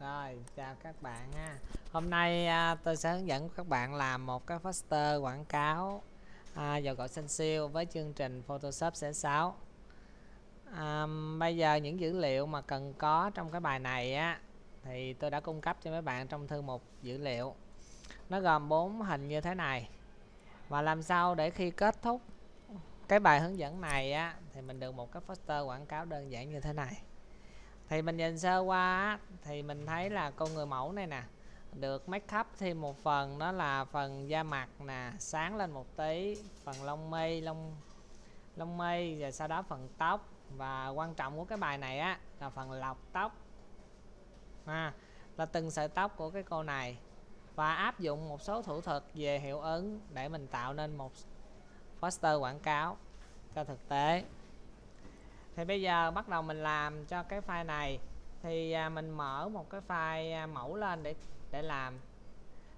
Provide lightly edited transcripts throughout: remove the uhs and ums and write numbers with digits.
Rồi, chào các bạn ha. Hôm nay tôi sẽ hướng dẫn các bạn làm một cái poster quảng cáo dầu gội xanh siêu với chương trình Photoshop CS6. Bây giờ những dữ liệu mà cần có trong cái bài này á thì tôi đã cung cấp cho mấy bạn trong thư mục dữ liệu. Nó gồm 4 hình như thế này. Và làm sao để khi kết thúc cái bài hướng dẫn này á thì mình được một cái poster quảng cáo đơn giản như thế này. Thì mình nhìn sơ qua thì mình thấy là con người mẫu này nè, được make up thêm một phần, đó là phần da mặt nè, sáng lên một tí, phần lông mi, rồi sau đó phần tóc. Và quan trọng của cái bài này á là phần lọc tóc, là từng sợi tóc của cái cô này, và áp dụng một số thủ thuật về hiệu ứng để mình tạo nên một poster quảng cáo cho thực tế. Thì bây giờ bắt đầu mình làm cho cái file này. Thì mình mở một cái file mẫu lên để làm.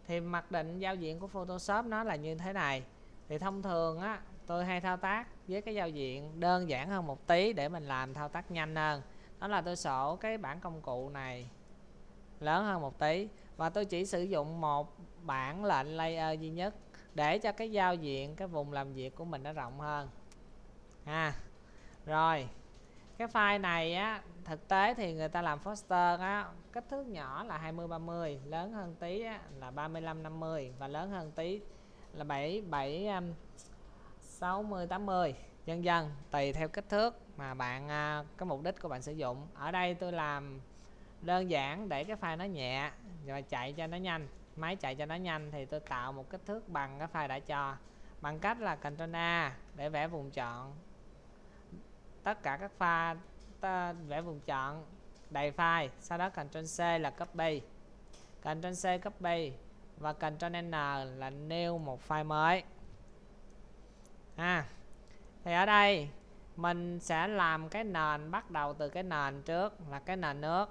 Thì mặc định giao diện của Photoshop nó là như thế này. Thì thông thường á, tôi hay thao tác với cái giao diện đơn giản hơn một tí để mình làm thao tác nhanh hơn. Đó là tôi sổ cái bảng công cụ này lớn hơn một tí, và tôi chỉ sử dụng một bảng lệnh layer duy nhất để cho cái giao diện, cái vùng làm việc của mình nó rộng hơn. Rồi, cái file này á, thực tế thì người ta làm poster á, kích thước nhỏ là 20-30, lớn hơn tí á, là 35-50, và lớn hơn tí là 7-60-80, vân vân, tùy theo kích thước mà bạn, cái mục đích của bạn sử dụng. Ở đây tôi làm đơn giản để cái file nó nhẹ rồi chạy cho nó nhanh, máy chạy cho nó nhanh. Thì tôi tạo một kích thước bằng cái file đã cho bằng cách là Ctrl A để vẽ vùng chọn tất cả các file, vẽ vùng chọn đầy file, sau đó Ctrl C là copy, Ctrl C copy, và Ctrl N là new một file mới. Thì ở đây mình sẽ làm cái nền, bắt đầu từ cái nền trước là cái nền nước.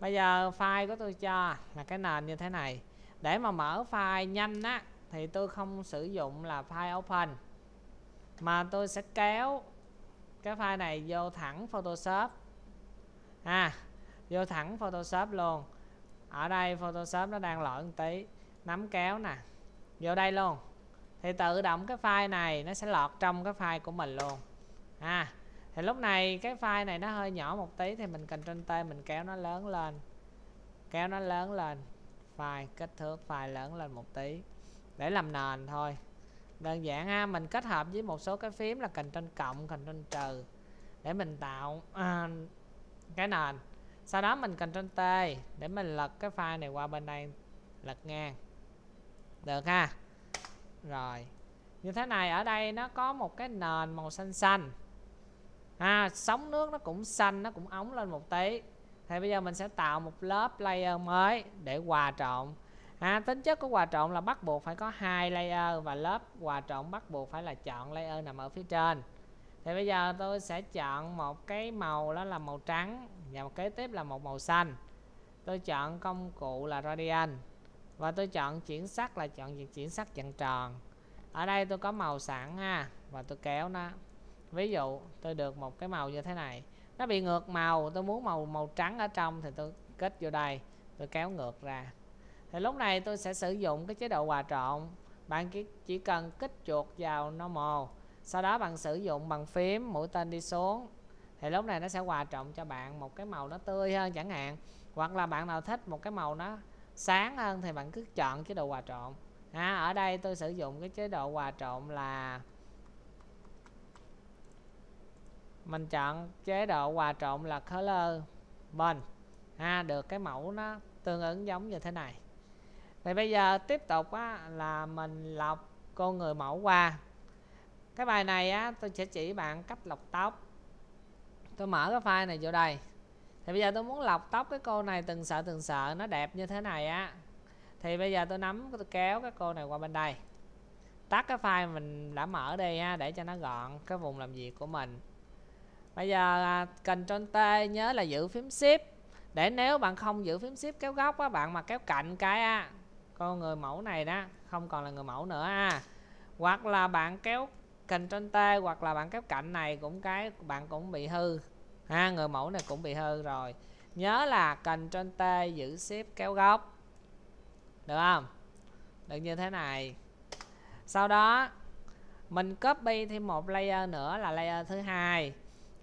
Bây giờ file của tôi cho là cái nền như thế này. Để mà mở file nhanh á thì tôi không sử dụng là file open, mà tôi sẽ kéo cái file này vô thẳng Photoshop, vô thẳng Photoshop luôn. Ở đây Photoshop nó đang lỗi một tí, nắm kéo nè, vô đây luôn, thì tự động cái file này nó sẽ lọt trong cái file của mình luôn. Thì lúc này cái file này nó hơi nhỏ một tí, thì mình Ctrl T mình kéo nó lớn lên, file, kích thước file lớn lên một tí để làm nền thôi. Đơn giản ha, mình kết hợp với một số cái phím là Ctrl cộng, Ctrl trừ để mình tạo cái nền. Sau đó mình Ctrl T để mình lật cái file này qua bên đây, lật ngang. Được ha. Rồi. Như thế này, ở đây nó có một cái nền màu xanh xanh. Sóng nước nó cũng xanh, nó cũng ống lên một tí. Thì bây giờ mình sẽ tạo một lớp layer mới để hòa trộn. Tính chất của hòa trộn là bắt buộc phải có 2 layer, và lớp hòa trộn bắt buộc phải là chọn layer nằm ở phía trên. Thì bây giờ tôi sẽ chọn một cái màu, đó là màu trắng, và kế tiếp là một màu xanh. Tôi chọn công cụ là Radiant, và tôi chọn chuyển sắc là chọn chuyển sắc chặn tròn. Ở đây tôi có màu sẵn và tôi kéo nó. Ví dụ tôi được một cái màu như thế này, nó bị ngược màu, tôi muốn màu trắng ở trong thì tôi kết vô đây, tôi kéo ngược ra. Thì lúc này tôi sẽ sử dụng cái chế độ hòa trộn. Bạn chỉ cần kích chuột vào normal, sau đó bạn sử dụng bằng phím mũi tên đi xuống, thì lúc này nó sẽ hòa trộn cho bạn một cái màu nó tươi hơn chẳng hạn. Hoặc là bạn nào thích một cái màu nó sáng hơn thì bạn cứ chọn chế độ hòa trộn. Ở đây tôi sử dụng cái chế độ hòa trộn là mình chọn chế độ hòa trộn là color blend, được cái mẫu nó tương ứng giống như thế này. Thì bây giờ tiếp tục là mình lọc con người mẫu qua. Cái bài này tôi sẽ chỉ bạn cách lọc tóc. Tôi mở cái file này vô đây. Thì bây giờ tôi muốn lọc tóc cái cô này từng sợi nó đẹp như thế này Thì bây giờ tôi nắm, tôi kéo cái cô này qua bên đây. Tắt cái file mình đã mở đi để cho nó gọn cái vùng làm việc của mình. Bây giờ Ctrl T, nhớ là giữ phím Shift, để nếu bạn không giữ phím Shift kéo góc á, bạn mà kéo cạnh cái con người mẫu này đó không còn là người mẫu nữa. Hoặc là bạn kéo Ctrl T, hoặc là bạn kéo cạnh này cũng cái bạn cũng bị hư. Người mẫu này cũng bị hư rồi. Nhớ là Ctrl T giữ shift kéo góc, được không? Được như thế này. Sau đó mình copy thêm một layer nữa là layer thứ hai.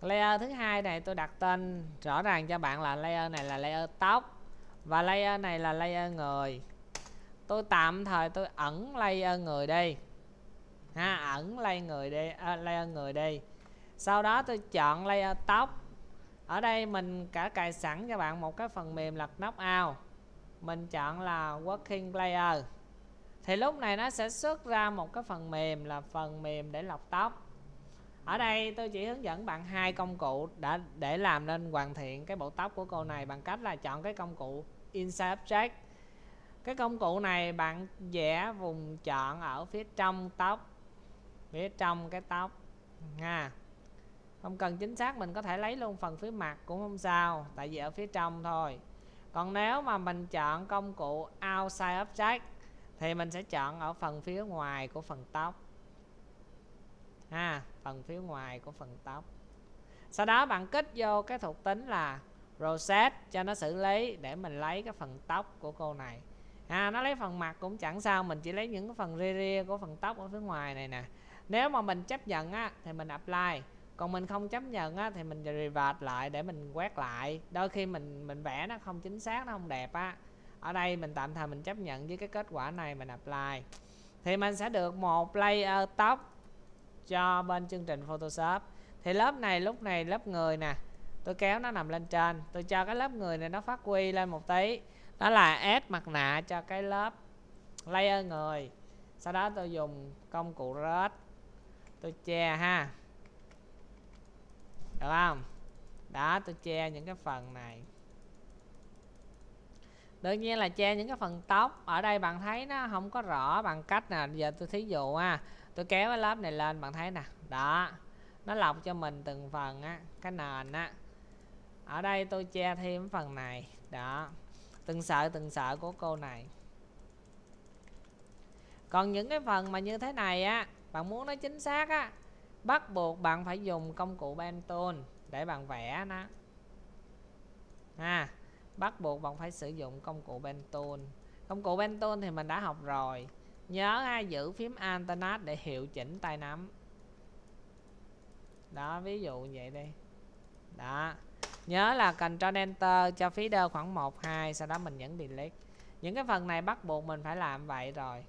Layer thứ hai này tôi đặt tên rõ ràng cho bạn là layer này là layer tóc và layer này là layer người. Tôi tạm thời tôi ẩn layer người đi ha, ẩn layer người đi, sau đó tôi chọn layer tóc. Ở đây mình đã cài sẵn cho bạn một cái phần mềm là Knockout, mình chọn là working layer thì lúc này nó sẽ xuất ra một cái phần mềm là phần mềm để lọc tóc. Ở đây tôi chỉ hướng dẫn bạn hai công cụ để làm nên hoàn thiện cái bộ tóc của cô này bằng cách là chọn cái công cụ Inside Object. Cái công cụ này bạn vẽ vùng chọn ở phía trong tóc, phía trong cái tóc ha. Không cần chính xác, mình có thể lấy luôn phần phía mặt cũng không sao, tại vì ở phía trong thôi. Còn nếu mà mình chọn công cụ Outside Object thì mình sẽ chọn ở phần phía ngoài của phần tóc ha, phần phía ngoài của phần tóc. Sau đó bạn kích vô cái thuộc tính là Process cho nó xử lý để mình lấy cái phần tóc của cô này ha. Nó lấy phần mặt cũng chẳng sao, mình chỉ lấy những cái phần ria ria của phần tóc ở phía ngoài này nè. Nếu mà mình chấp nhận á, thì mình apply, còn mình không chấp nhận á, thì mình revert lại để mình quét lại. Đôi khi mình vẽ nó không chính xác, nó không đẹp á. Ở đây mình tạm thời mình chấp nhận với cái kết quả này, mình apply thì mình sẽ được một layer tóc cho bên chương trình Photoshop. Thì lớp này lúc này lớp người nè, tôi kéo nó nằm lên trên, tôi cho cái lớp người này nó phát huy lên một tí, đó là add mặt nạ cho cái lớp layer người. Sau đó tôi dùng công cụ red, tôi che ha, được không? Đó, tôi che những cái phần này. Đương nhiên là che những cái phần tóc. Ở đây bạn thấy nó không có rõ bằng cách nè, giờ tôi thí dụ ha, tôi kéo cái lớp này lên, bạn thấy nè, đó, nó lọc cho mình từng phần á, cái nền á. Ở đây tôi che thêm phần này, đó, từng sợi của cô này. Còn những cái phần mà như thế này á, bạn muốn nó chính xác á, bắt buộc bạn phải dùng công cụ Pen tool để bạn vẽ nó ha. Bắt buộc bạn phải sử dụng công cụ Pen tool. Công cụ Pen tool thì mình đã học rồi. Nhớ ha, giữ phím Alternate để hiệu chỉnh tay nắm. Đó, ví dụ vậy đi. Đó. Nhớ là Ctrl Enter cho phí đơ khoảng 1, 2. Sau đó mình nhấn Delete. Những cái phần này bắt buộc mình phải làm vậy rồi.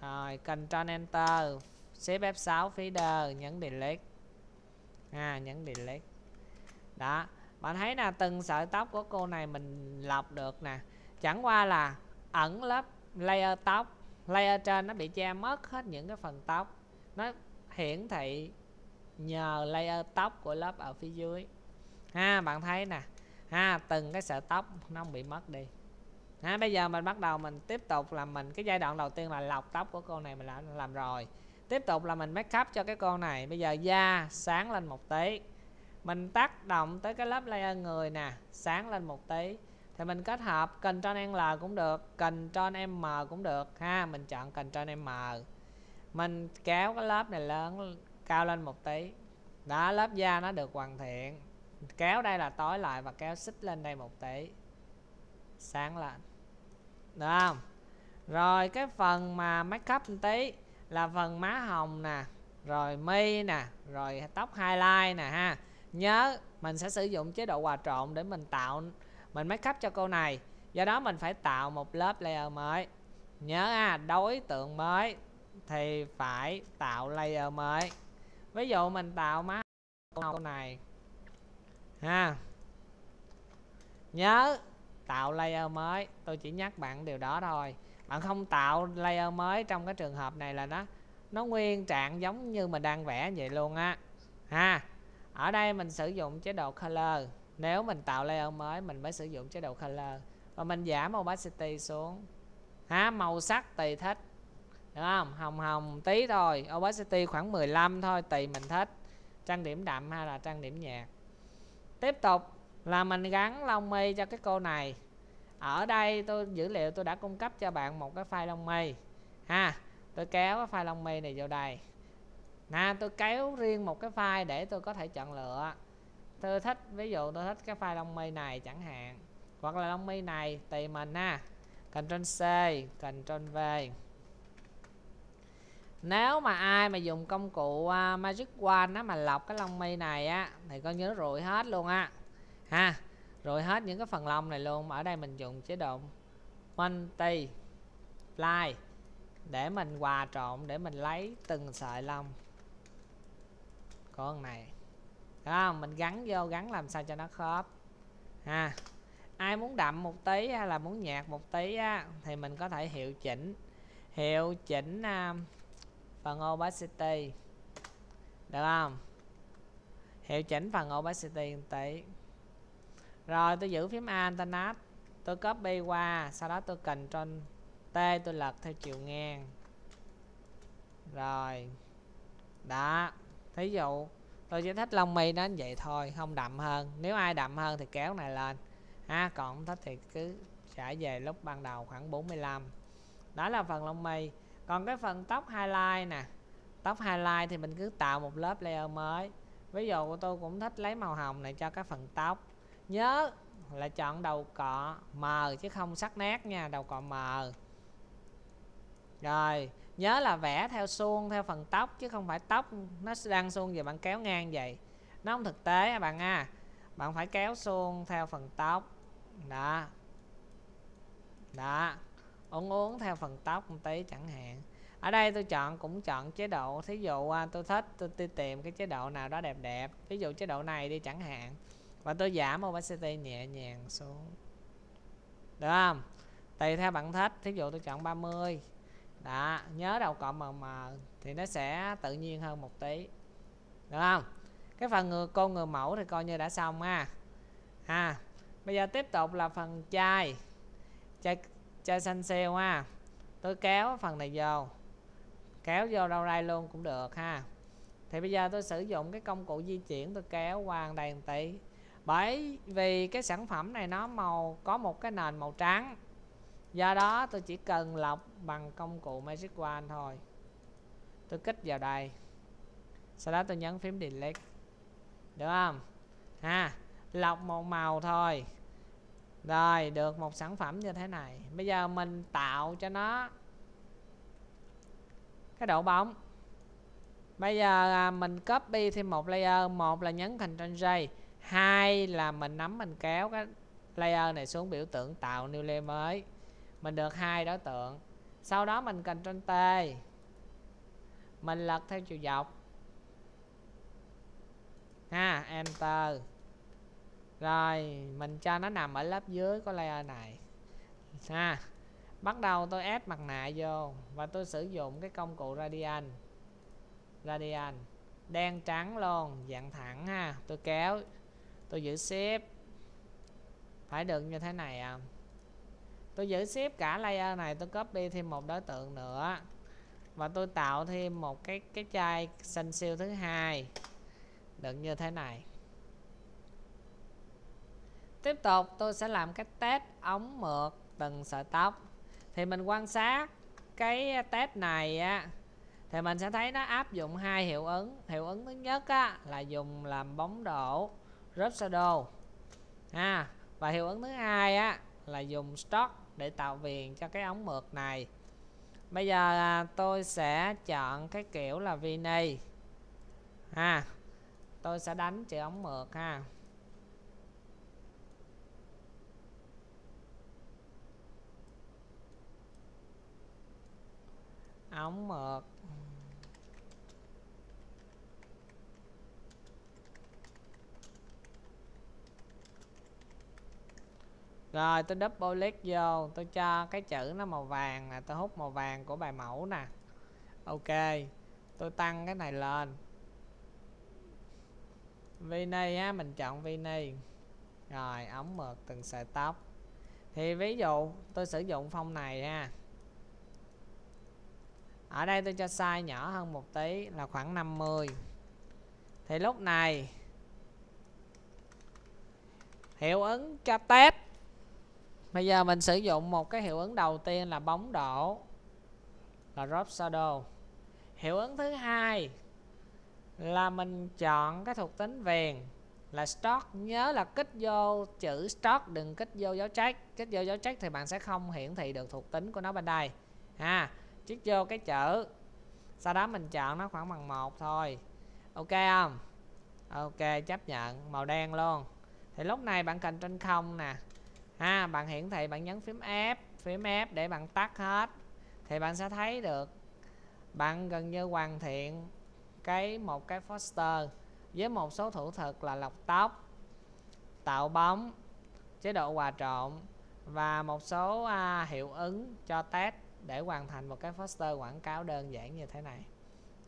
Rồi, Ctrl Enter, Shift F6 phí đơ, nhấn Delete. À, nhấn Delete. Đó. Bạn thấy là từng sợi tóc của cô này mình lọc được nè. Chẳng qua là ẩn lớp layer tóc, layer trên nó bị che mất hết những cái phần tóc, nó hiển thị nhờ layer tóc của lớp ở phía dưới ha. Bạn thấy nè ha, từng cái sợi tóc nó không bị mất đi ha. Bây giờ mình bắt đầu mình tiếp tục làm, mình cái giai đoạn đầu tiên là lọc tóc của cô này mình đã làm rồi. Tiếp tục là mình make up cho cái cô này. Bây giờ da sáng lên một tí, mình tác động tới cái lớp layer người nè, sáng lên một tí. Thì mình kết hợp Ctrl L cũng được, Ctrl M cũng được ha. Mình chọn Ctrl M, mình kéo cái lớp này lớn cao lên một tí. Đó, lớp da nó được hoàn thiện. Kéo đây là tối lại và kéo xích lên đây một tí, sáng lên, được không? Rồi cái phần mà make up một tí là phần má hồng nè, rồi mi nè, rồi tóc highlight nè ha. Nhớ mình sẽ sử dụng chế độ hòa trộn để mình tạo, mình make up cho cô này. Do đó mình phải tạo một lớp layer mới. Nhớ ha, đối tượng mới thì phải tạo layer mới. Ví dụ mình tạo má cô này ha. Nhớ tạo layer mới, tôi chỉ nhắc bạn điều đó thôi. Bạn không tạo layer mới trong cái trường hợp này là nó nguyên trạng giống như mình đang vẽ vậy luôn á ha. Ở đây mình sử dụng chế độ color. Nếu mình tạo layer mới mình mới sử dụng chế độ color và mình giảm opacity xuống ha. Màu sắc tùy thích, được không? Hồng hồng tí thôi, opacity khoảng 15 thôi, tùy mình thích trang điểm đậm hay là trang điểm nhạt. Tiếp tục là mình gắn lông mi cho cái cô này. Ở đây tôi dữ liệu tôi đã cung cấp cho bạn một cái file lông mi ha. Tôi kéo cái file lông mi này vô đây nè, tôi kéo riêng một cái file để tôi có thể chọn lựa. Tôi thích, ví dụ tôi thích cái file lông mi này chẳng hạn, hoặc là lông mi này tùy mình ha. Ctrl C, Ctrl V. Nếu mà ai mà dùng công cụ magic wand á, mà lọc cái lông mi này á thì coi như nó rụi hết luôn á ha, rụi hết những cái phần lông này luôn. Mà ở đây mình dùng chế độ multi fly để mình hòa trộn, để mình lấy từng sợi lông con này đó, mình gắn vô, gắn làm sao cho nó khớp ha. Ai muốn đậm một tí hay là muốn nhạt một tí á, thì mình có thể hiệu chỉnh, phần opacity được không, hiệu chỉnh phần opacity một tí. Rồi tôi giữ phím Alt+Tab, tôi copy qua, sau đó tôi Ctrl T, tôi lật theo chiều ngang. Rồi đó, thí dụ tôi chỉ thích lông mi nó vậy thôi, không đậm hơn. Nếu ai đậm hơn thì kéo này lên ha, còn không thích thì cứ trải về lúc ban đầu khoảng 45. Đó là phần lông mi. Còn cái phần tóc highlight nè, tóc highlight thì mình cứ tạo một lớp layer mới. Ví dụ của tôi cũng thích lấy màu hồng này cho cái phần tóc. Nhớ là chọn đầu cọ mờ chứ không sắc nét nha, đầu cọ mờ. Rồi nhớ là vẽ theo suông, theo phần tóc, chứ không phải tóc nó đang suông về bạn kéo ngang vậy, nó không thực tế à bạn à. Bạn phải kéo suông theo phần tóc đó, đó uốn uốn theo phần tóc một tí chẳng hạn. Ở đây tôi chọn, cũng chọn chế độ, thí dụ tôi thích, tôi tìm cái chế độ nào đó đẹp đẹp, ví dụ chế độ này đi chẳng hạn, và tôi giảm opacity nhẹ nhàng xuống được không, tùy theo bạn thích. Thí dụ tôi chọn 30 đó, nhớ đầu cọ mờ mờ thì nó sẽ tự nhiên hơn một tí được không. Cái phần người cô người mẫu thì coi như đã xong ha. Bây giờ tiếp tục là phần chai, chai xanh xeo ha. Tôi kéo phần này vô, kéo vô đâu đây luôn cũng được ha. Thì bây giờ tôi sử dụng cái công cụ di chuyển, tôi kéo qua đây một tí, bởi vì cái sản phẩm này nó màu, có một cái nền màu trắng, do đó tôi chỉ cần lọc bằng công cụ magic wand thôi. Tôi kích vào đây, sau đó tôi nhấn phím delete được không ha, lọc một màu thôi. Rồi được một sản phẩm như thế này. Bây giờ mình tạo cho nó cái độ bóng. Bây giờ mình copy thêm một layer, một là nhấn Ctrl J, hai là mình nắm mình kéo cái layer này xuống biểu tượng tạo new layer mới, mình được hai đối tượng. Sau đó mình Ctrl T, mình lật theo chiều dọc ha, enter. Rồi mình cho nó nằm ở lớp dưới của layer này ha. Bắt đầu tôi ép mặt nạ vô, và tôi sử dụng cái công cụ Radiant, đen trắng luôn, dạng thẳng ha. Tôi kéo, tôi giữ ship, phải được như thế này à. Tôi giữ ship cả layer này, tôi copy thêm một đối tượng nữa, và tôi tạo thêm một cái chai xanh siêu thứ hai, được như thế này. Tiếp tục tôi sẽ làm cái test ống mượt từng sợi tóc. Thì mình quan sát cái test này á, thì mình sẽ thấy nó áp dụng hai hiệu ứng. Hiệu ứng thứ nhất á, là dùng làm bóng đổ, drop shadow ha. Và hiệu ứng thứ hai á, là dùng stroke để tạo viền cho cái ống mượt này. Bây giờ tôi sẽ chọn cái kiểu là Vini ha. Tôi sẽ đánh chữ ống mượt ha. Ống mượt rồi tôi double click vô, tôi cho cái chữ nó màu vàng nè, tôi hút màu vàng của bài mẫu nè. Ok, tôi tăng cái này lên Vini á, mình chọn Vini. Rồi ống mượt từng sợi tóc, thì ví dụ tôi sử dụng phông này ha. Ở đây tôi cho size nhỏ hơn một tí là khoảng 50. Thì lúc này hiệu ứng cho test, bây giờ mình sử dụng một cái hiệu ứng đầu tiên là bóng đổ, là drop shadow. Hiệu ứng thứ hai là mình chọn cái thuộc tính viền, là stock. Nhớ là kích vô chữ stock, đừng kích vô dấu trách. Kích vô dấu trách thì bạn sẽ không hiển thị được thuộc tính của nó bên đây ha. Chích vô cái chữ, sau đó mình chọn nó khoảng bằng 1 thôi. Ok không? Ok, chấp nhận màu đen luôn. Thì lúc này bạn cần trên không nè ha, bạn hiển thị, bạn nhấn phím F, phím F để bạn tắt hết. Thì bạn sẽ thấy được bạn gần như hoàn thiện một cái poster với một số thủ thuật là lọc tóc, tạo bóng, chế độ hòa trộn và một số hiệu ứng cho test để hoàn thành một cái poster quảng cáo đơn giản như thế này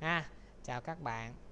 ha. Chào các bạn.